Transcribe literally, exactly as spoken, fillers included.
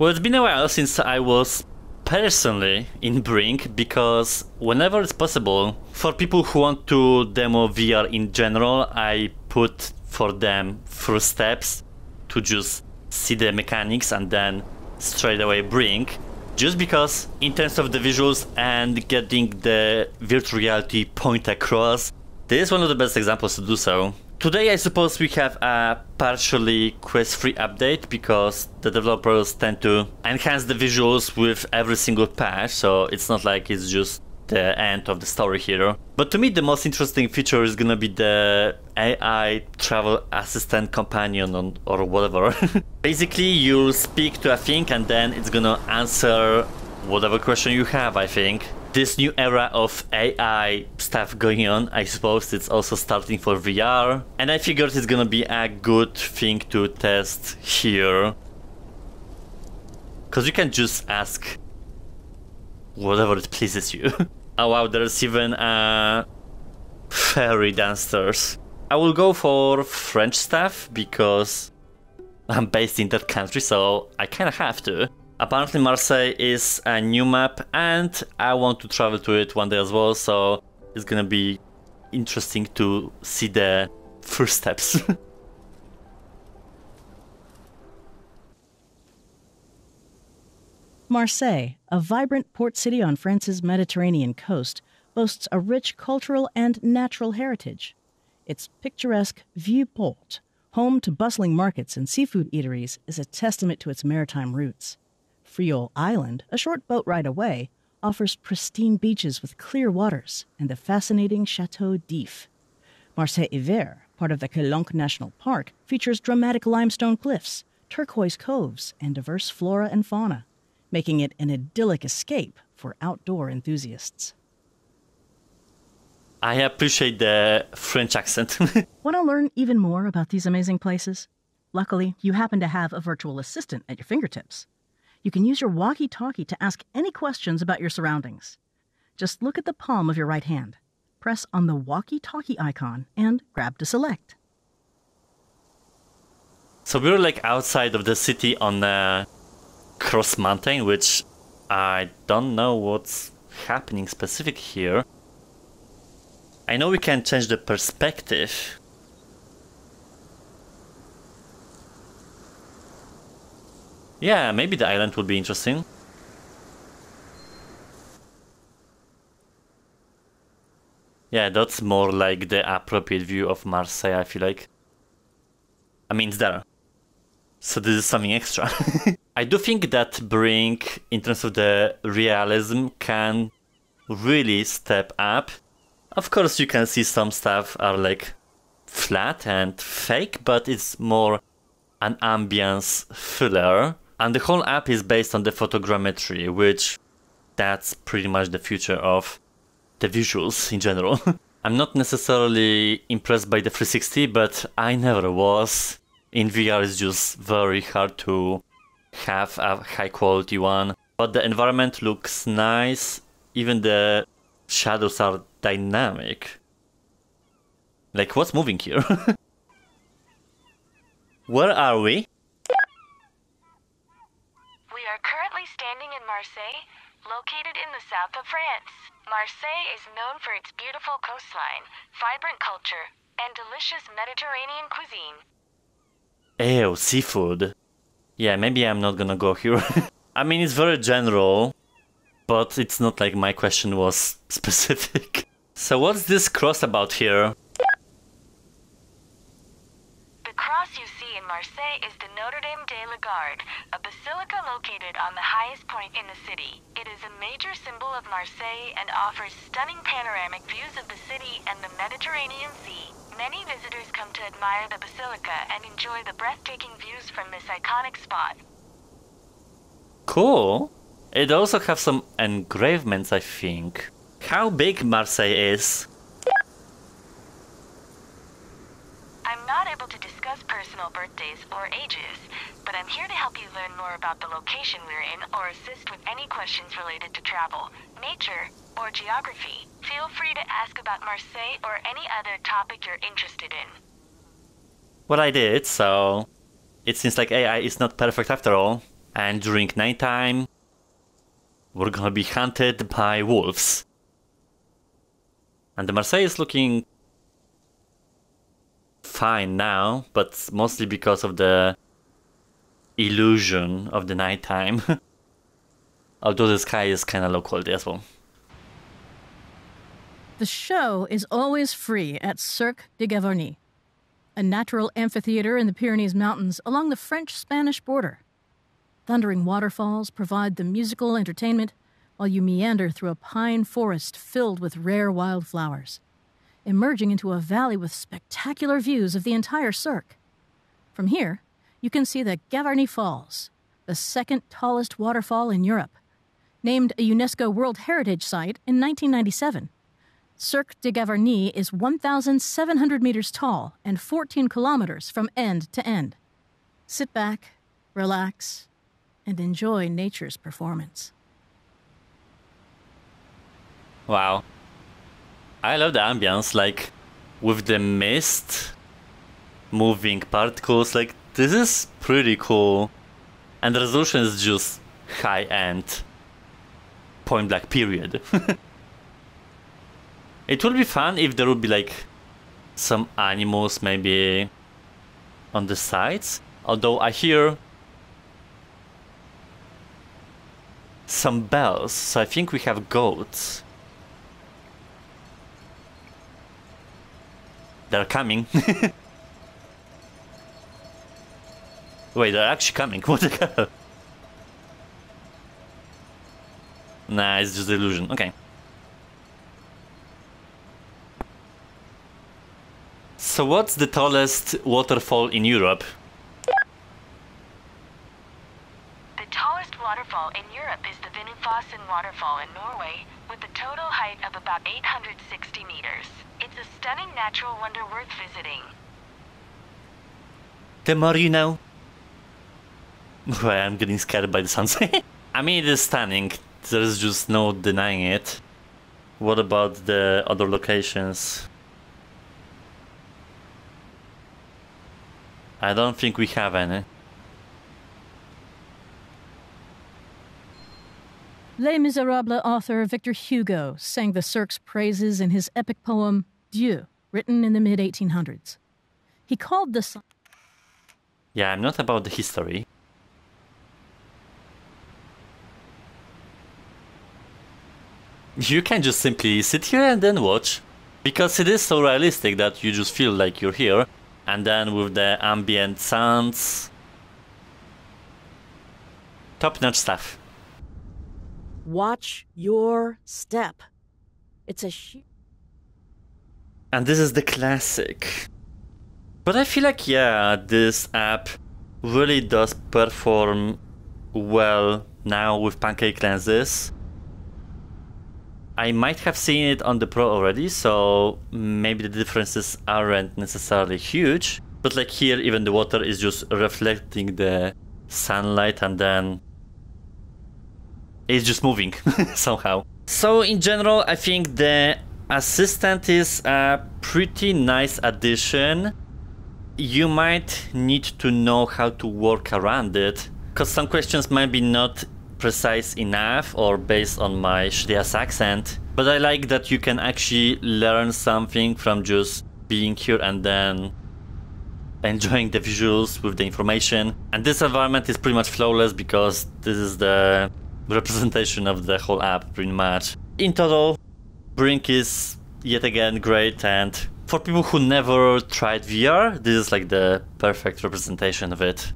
Well, it's been a while since I was personally in Brink, because whenever it's possible, for people who want to demo V R in general, I put for them through steps to just see the mechanics and then straight away Brink, just because in terms of the visuals and getting the virtual reality point across, this is one of the best examples to do so. Today I suppose we have a partially quest-free update, because the developers tend to enhance the visuals with every single patch, so it's not like it's just the end of the story here. But to me the most interesting feature is gonna be the A I travel assistant companion on, or whatever. Basically you'll speak to a thing and then it's gonna answer whatever question you have, I think. This new era of A I stuff going on, I suppose it's also starting for V R, and I figured it's gonna be a good thing to test here, because you can just ask whatever it pleases you. Oh wow, there's even a fairy downstairs. I will go for French stuff because I'm based in that country, so I kinda have to. Apparently Marseille is a new map and I want to travel to it one day as well, so it's gonna be interesting to see the first steps. Marseille, a vibrant port city on France's Mediterranean coast, boasts a rich cultural and natural heritage. Its picturesque Vieux Port, home to bustling markets and seafood eateries, is a testament to its maritime roots. Frioul Island, a short boat ride away, offers pristine beaches with clear waters and the fascinating Château d'If. Marseilleveyre, part of the Calanques National Park, features dramatic limestone cliffs, turquoise coves, and diverse flora and fauna, making it an idyllic escape for outdoor enthusiasts. I appreciate the French accent. Want to learn even more about these amazing places? Luckily, you happen to have a virtual assistant at your fingertips. You can use your walkie-talkie to ask any questions about your surroundings. Just look at the palm of your right hand, press on the walkie-talkie icon, and grab to select. So we're like outside of the city on a cross mountain, which I don't know what's happening specific here. I know we can change the perspective. Yeah, maybe the island would be interesting. Yeah, that's more like the appropriate view of Marseille, I feel like. I mean, it's there. So this is something extra. I do think that Brink, in terms of the realism, can really step up. Of course, you can see some stuff are like flat and fake, but it's more an ambience filler. And the whole app is based on the photogrammetry, which that's pretty much the future of the visuals in general. I'm not necessarily impressed by the three sixty, but I never was. In V R it's just very hard to have a high quality one. But the environment looks nice, even the shadows are dynamic. Like, what's moving here? Where are we? We are currently standing in Marseille, located in the south of France. Marseille is known for its beautiful coastline, vibrant culture, and delicious Mediterranean cuisine. Ew, seafood. Yeah, maybe I'm not gonna go here. I mean, it's very general, but it's not like my question was specific. So what's this cross about here? The cross you see in Marseille is the Notre Dame de la Garde, a basilica located on the highest point in the city. It is a major symbol of Marseille and offers stunning panoramic views of the city and the Mediterranean Sea. Many visitors come to admire the basilica and enjoy the breathtaking views from this iconic spot. Cool. It also has some engravings, I think. How big Marseille is? I'm not able to discuss personal birthdays or ages, but I'm here to help you learn more about the location we're in or assist with any questions related to travel, nature, or geography. Feel free to ask about Marseille or any other topic you're interested in. Well, I did, so it seems like A I is not perfect after all. and during nighttime we're gonna be hunted by wolves. And the Marseille is looking fine now, but mostly because of the illusion of the nighttime. Although the sky is kind of low quality as well. The show is always free at Cirque de Gavarnie, a natural amphitheater in the Pyrenees Mountains along the French-Spanish border. Thundering waterfalls provide the musical entertainment while you meander through a pine forest filled with rare wildflowers, emerging into a valley with spectacular views of the entire Cirque. From here, you can see the Gavarnie Falls, the second tallest waterfall in Europe, named a UNESCO World Heritage Site in nineteen ninety-seven. Cirque de Gavarnie is one thousand seven hundred meters tall and fourteen kilometers from end to end. Sit back, relax, and enjoy nature's performance. Wow. I love the ambience, like, with the mist, moving particles, like, this is pretty cool. And the resolution is just high-end, point-blank period. It would be fun if there would be like some animals maybe on the sides, although I hear some bells, so I think we have goats. They're coming. Wait, they're actually coming, what the hell? Nah, it's just an illusion, okay. So what's the tallest waterfall in Europe? The tallest waterfall in Europe is the Vinufossen waterfall in Norway, with a total height of about eight hundred sixty meters. It's a stunning natural wonder worth visiting. The more you know. Well, I'm getting scared by the sunset. I mean, it is stunning. There's just no denying it. What about the other locations? I don't think we have any. Les Misérables author Victor Hugo sang the Cirque's praises in his epic poem, Dieu, written in the mid eighteen hundreds. He called the... Yeah, I'm not about the history. You can just simply sit here and then watch, because it is so realistic that you just feel like you're here. And then with the ambient sounds, top-notch stuff. Watch your step. It's a sh... And this is the classic. But I feel like, yeah, this app really does perform well now with pancake lenses. I might have seen it on the Pro already, so maybe the differences aren't necessarily huge. But like here, even the water is just reflecting the sunlight and then it's just moving somehow. So in general, I think the assistant is a pretty nice addition. You might need to know how to work around it, because some questions might be not precise enough or based on my Shrias accent, but I like that you can actually learn something from just being here and then enjoying the visuals with the information. And this environment is pretty much flawless because this is the representation of the whole app pretty much. In total, Brink is yet again great, and for people who never tried V R, this is like the perfect representation of it.